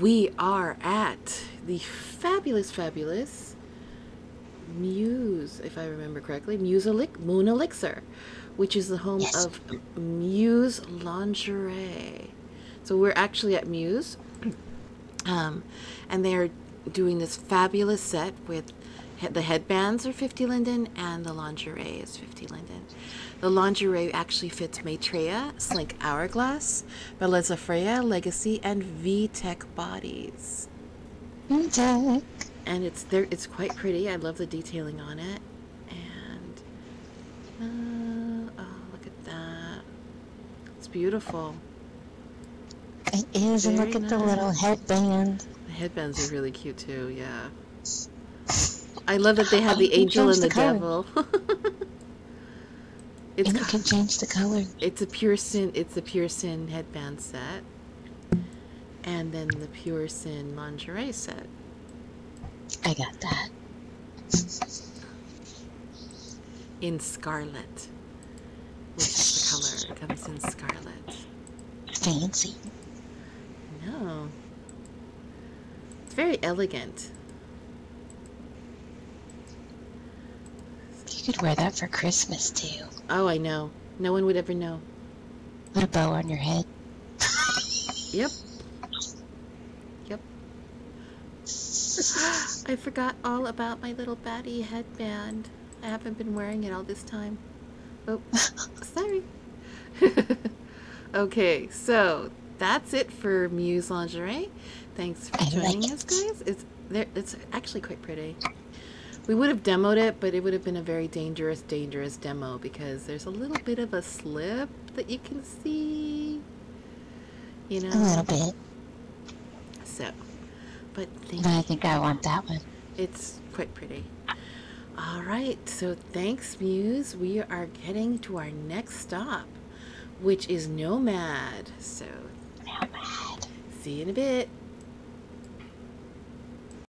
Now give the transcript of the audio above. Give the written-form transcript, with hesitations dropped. we are at the fabulous Muse, if I remember correctly, Moon Elixir, which is the home of Muse Lingerie. So we're actually at Muse, and they're doing this fabulous set with the headbands are 50 linden and the lingerie is 50 linden. The lingerie actually fits Maitreya, Slink Hourglass, Beleza Freya, Legacy, and V-Tech bodies. V-Tech. And it's there. It's quite pretty. I love the detailing on it. And oh, look at that! It's beautiful. It is. And look at the little headband. The headbands are really cute too. Yeah. I love that they have the angel and the devil. And you can change the color. It's a Pure Sin. It's the Pure Sin headband set, and then the Pure Sin lingerie set. I got that in scarlet, which is the color. It comes in scarlet. Fancy. No, it's very elegant. You could wear that for Christmas too. Oh, I know. No one would ever know. Put a bow on your head. Yep. I forgot all about my little baddie headband. I haven't been wearing it all this time. Oh, sorry. Okay, so that's it for Muse Lingerie. Thanks for joining us, guys. It's actually quite pretty. We would have demoed it, but it would have been a very dangerous demo because there's a little bit of a slip that you can see, you know. A little bit. So, but I think I want that one. It's quite pretty. All right, so thanks, Muse. We are getting to our next stop, which is Nomad. So, Nomad. See you in a bit.